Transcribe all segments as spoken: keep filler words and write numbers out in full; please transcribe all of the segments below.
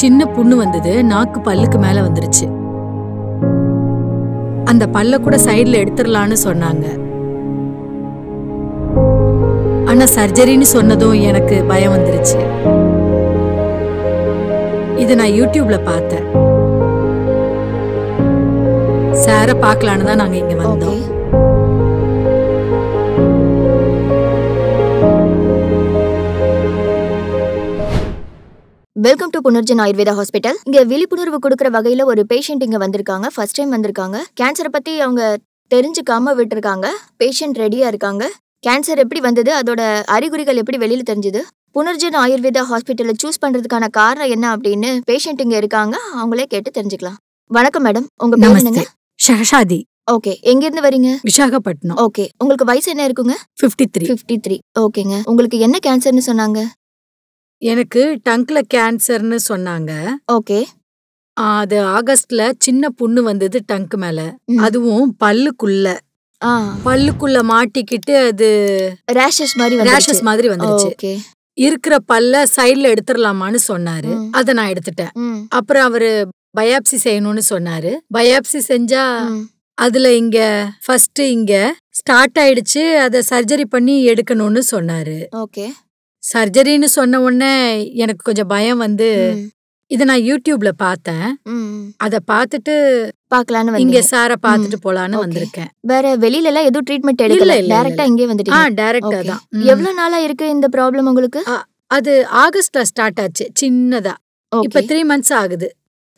சின்ன புண்ணு வந்தது, நாக்கு பல்லுக்கு மேல வந்துருச்சு. அந்த பல்ல கூட சைடுல எடுத்துடலான்னு சொன்னாங்க. ஆனா சர்ஜரின்னு சொன்னதும் எனக்கு பயம் வந்துருச்சு. இது நான் யூடியூப்ல பார்த்தேன். சார பார்க்கலான்னு தான் நாங்க இங்க வந்தோம். Welcome to Punarjan Ayurveda hospital. இங்க விழிப்புணர்வு கொடுக்குற வகையில ஒரு பேஷண்ட் இங்க வந்திருக்காங்க. ஃபர்ஸ்ட் டைம் வந்திருக்காங்க. கேன்சரை பத்தி அவங்க தெரிஞ்சுக்காம விட்டுருக்காங்க. பேஷண்ட் ரெடியா இருக்காங்க. கேன்சர் எப்படி வந்தது, அதோட அறிகுறிகள் எப்படி வெளியில தெரிஞ்சது, புனர்ஜன் ஆயுர்வேதா ஹாஸ்பிட்டலை சூஸ் பண்றதுக்கான காரணம் என்ன அப்படின்னு பேஷண்ட் இங்க இருக்காங்க. அவங்களே கேட்டு தெரிஞ்சுக்கலாம். வணக்கம் மேடம், உங்க பேர் என்னங்க? ஷஹஷாதி. ஓகே, எங்க இருந்து வரீங்க? விசாகப்பட்டினம். ஓகே, உங்களுக்கு வயசு என்ன இருக்குங்க? Fifty three. ஓகேங்க, உங்களுக்கு என்ன கேன்சர்னு சொன்னாங்க? எனக்கு டங்க்ல கேன்சர்னு சொன்னாங்க. ஓகே. அது ஆகஸ்ட்ல சின்ன புண்ணு வந்தது டங்க் மேல, அதுவும் பல்லுக்குள்ள பல்லுக்குள்ள மாட்டிக்கிட்டு அது ரேஷஸ் மாதிரி ரேஷஸ் மாதிரி வந்துருச்சு. இருக்கிற பல்ல சைட்ல எடுத்துடலாமான்னு சொன்னாரு. அத நான் எடுத்துட்டேன். அப்புறம் அவரு பயாப்சி செய்யணும்னு சொன்னாரு. பயாப்சி செஞ்சா அதுல இங்க ஃபர்ஸ்ட் இங்க ஸ்டார்ட் ஆயிடுச்சு. அத சர்ஜரி பண்ணி எடுக்கணும்னு சொன்னாரு. ஓகே. சர்ஜரின்னு சொன்ன உடனே எனக்கு கொஞ்சம் பயம் வந்து, இதை நான் யூடியூப்ல பார்த்தேன். அதை பார்த்துட்டு பார்க்கலான்னு இங்க சாரை பார்த்துட்டு போலான்னு வந்திருக்கேன். வேற வெளியில எல்லாம் எதுவும் ட்ரீட்மெண்ட் எடுக்கல, டைரக்டா இங்கே வந்துட்டீங்க? ஆ, டைரக்டா தான். எவ்வளவு நாளா இருக்கு இந்த ப்ராப்ளம் உங்களுக்கு? அது ஆகஸ்ட்ல ஸ்டார்ட் ஆச்சு, சின்னதா. இப்ப த்ரீ மந்த்ஸ் ஆகுது.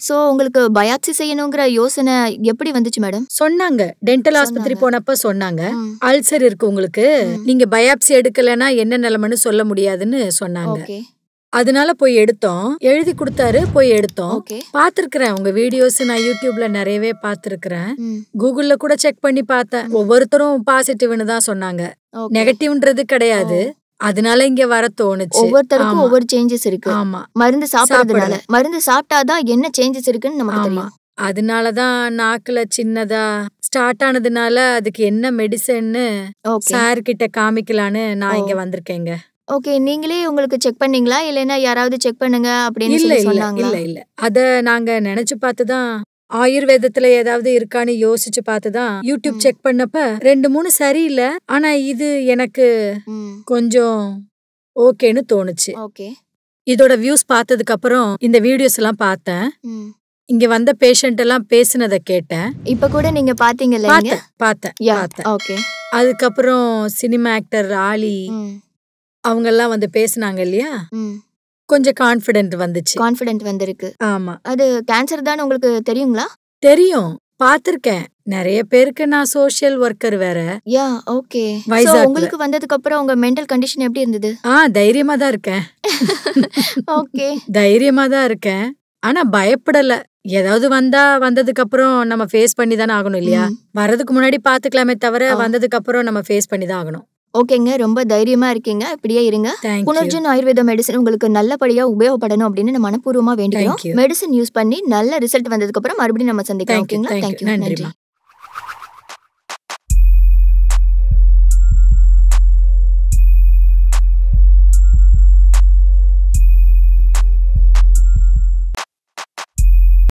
சோ உங்களுக்கு பயாப்சி செய்யணுங்கிற யோசனை எப்படி வந்துச்சு மேடம்? சொன்னாங்க, டென்டல் ஆஸ்பத்திரி போனப்ப சொன்னாங்க, அல்சர் இருக்கு உங்களுக்கு, நீங்க பயாப்சி எடுக்கலன்னா என்ன நிலைமைன்னு சொல்ல முடியாதுன்னு சொன்னாங்க. அதனால போய் எடுத்தோம். எழுதி கொடுத்தாரு, போய் எடுத்தோம். பாத்துருக்கிறேன் உங்க வீடியோஸ், நான் யூடியூப்ல நிறையவே பாத்துருக்கிறேன். கூகுள்ல கூட செக் பண்ணி பார்த்தேன். ஒவ்வொருத்தரும் பாசிட்டிவ்னு தான் சொன்னாங்க, நெகட்டிவ்ன்றது கிடையாது. அதனால இங்க வர தோணுச்சு. ஒவ்வொருத்தருக்கும் ஒவ்வொரு சேஞ்சஸ் இருக்கு. ஆமா, மருந்து சாப்பிடுறதுனால மருந்து சாப்பிட்டாதான் என்ன சேஞ்சஸ் இருக்குன்னு நமக்கு தெரியும். அதனாலதான் நாக்குல சின்னதா ஸ்டார்ட் ஆனதுனால அதுக்கு என்ன மெடிசன்னு சார் கிட்ட காமிக்கலான்னு நான் இங்க வந்திருக்கேங்க. ஓகே, நீங்களே உங்களுக்கு செக் பண்ணீங்களா, இல்லைன்னா யாராவது செக் பண்ணுங்க அப்படின்னு சொன்னாங்களா? இல்ல இல்ல, அத நாங்க நினைச்சு பார்த்துதான், ஆயுர்வேதத்துல ஏதாவது இருக்கான்னு யோசிச்சு பார்த்துதான் யூடியூப் செக் பண்ணப்ப ரெண்டு மூணு சரியில்லை, ஆனா இது எனக்கு கொஞ்சம் ஓகேன்னு தோணுச்சு. இதோட வியூஸ் பார்த்ததுக்கு அப்புறம் இந்த வீடியோஸ் எல்லாம் பார்த்தேன். இங்க வந்த பேஷண்ட் எல்லாம் பேசினதை கேட்டேன். இப்ப கூட நீங்க பாத்தீங்கல்ல? பார்த்தேன். ஓகே. அதுக்கப்புறம் சினிமா ஆக்டர் ஆலி அவங்க எல்லாம் வந்து பேசினாங்க இல்லையா, கொஞ்சம் கான்ஃபிடென்ட் வந்துச்சு. கான்ஃபிடென்ட் வந்திருக்கு. ஆமா, அது கேன்சர் தான் உங்களுக்கு தெரியுங்களா? தெரியும், பாத்திருக்கேன் நிறைய பேருக்கு. நான் சோஷியல் ஒர்க்கர் வேற. Yeah, okay. உங்களுக்கு வந்ததுக்கு அப்புறம் உங்க மெண்டல் கண்டிஷன் எப்படி இருந்தது? ஆ, தைரியமா தான் இருக்கேன். ஓகே, தைரியமா தான் இருக்கேன். ஆனா பயப்படல. ஏதாவது வந்தா வந்ததுக்கு அப்புறம் நம்ம ஃபேஸ் பண்ணி தானே ஆகணும் இல்லையா? வரதுக்கு முன்னாடி பாத்துக்கலாமே தவிர வந்ததுக்கு அப்புறம் நம்ம ஃபேஸ் பண்ணி தான் ஆகணும். ஓகேங்க, ரொம்ப தைரியமா இருக்கீங்க, இப்படியே இருங்க. புனர்ஜன் ஆயுர்வேத மெடிசன் உங்களுக்கு நல்லபடியா உபயோகப்படணும் அப்படின்னு நான் மனப்பூர்வமா வேண்டிக்கிறோம். மெடிசன் யூஸ் பண்ணி நல்ல ரிசல்ட் வந்ததுக்கு அப்புறம் மறுபடியும் நம்ம சந்திக்கலாம். ஓகேங்களா? தேங்க்யூ. நன்றி.